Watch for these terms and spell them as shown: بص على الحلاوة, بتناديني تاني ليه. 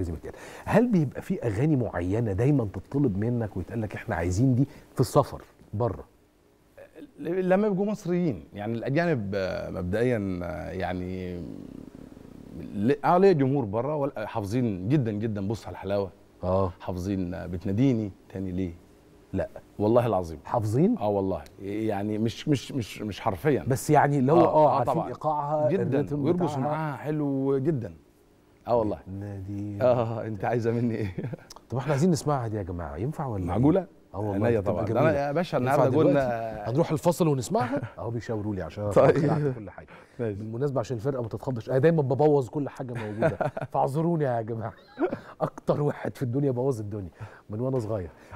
لازم يتقال. هل بيبقى في اغاني معينه دايما تطلب منك ويتقال لك احنا عايزين دي في السفر بره؟ لما يبقوا مصريين يعني. الاجانب مبدئيا يعني ليه جمهور بره حافظين جدا جدا بص على الحلاوه، حافظين بتناديني تاني ليه. لا والله العظيم حافظين. والله يعني مش حرفيا، بس يعني لو عارفين ايقاعها جدا ويرقصوا معاها حلو جدا. والله نادي انت عايزه مني ايه؟ طب احنا عايزين نسمعها دي يا جماعه، ينفع ولا معقوله؟ والله طبعا. انا يا باشا النهارده قلنا هنروح الفصل ونسمعها. بيشاوروا لي عشان طيب كل حاجه بالمناسبه عشان الفرقه ما تتخضش، انا دايما ببوظ كل حاجه موجوده فاعذروني يا جماعه. اكتر واحد في الدنيا بوظ الدنيا من وانا صغير.